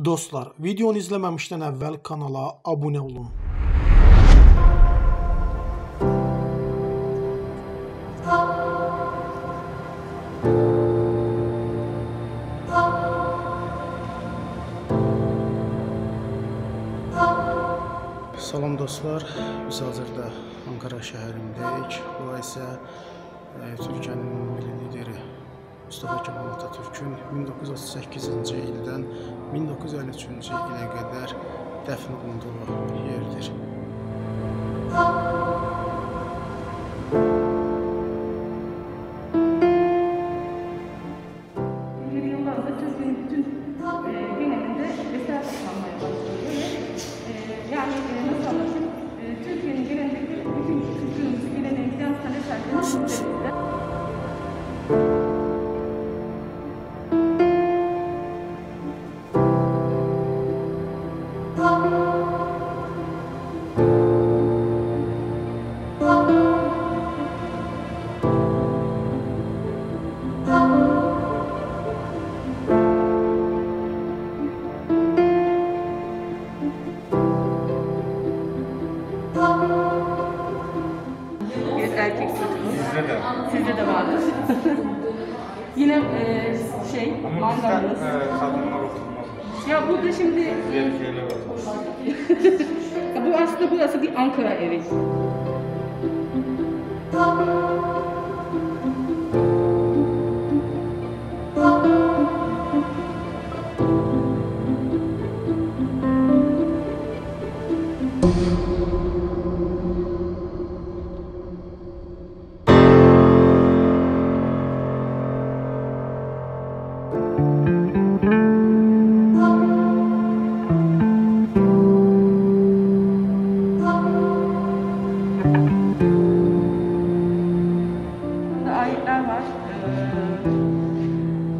Dostlar, videonu izləməmişdən əvvəl kanala abunə olun. Salam dostlar, biz hazırda Ankara şəhərindəyik. Bura isə Türkiyənin milli lideri Mustafa Kemal Atatürk'ün 1938-ci ildən 1953-cü ilə qədər dəfn olunduğu yerdir. Türkiye'nin geleneği, bütün kültürümüzü geleneğinden sanat eserlerinde. Erkek çocuğumuz. Sizde de vardır. Yine mangalımız. Ya burada şimdi... Bu aslında burası bir Ankara evi.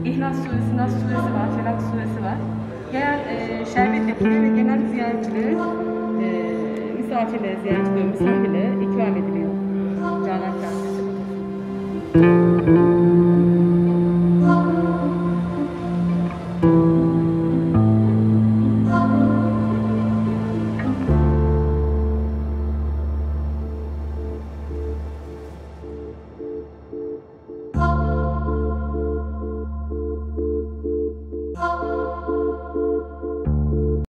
İhlas suresi, Nas suresi var, Felak suresi var. Gelen şerbet yapılıyor ve genel ziyaretçilere, misafirlere, ziyaretçilere, ikram ediliyor. Canan Kâr'ın.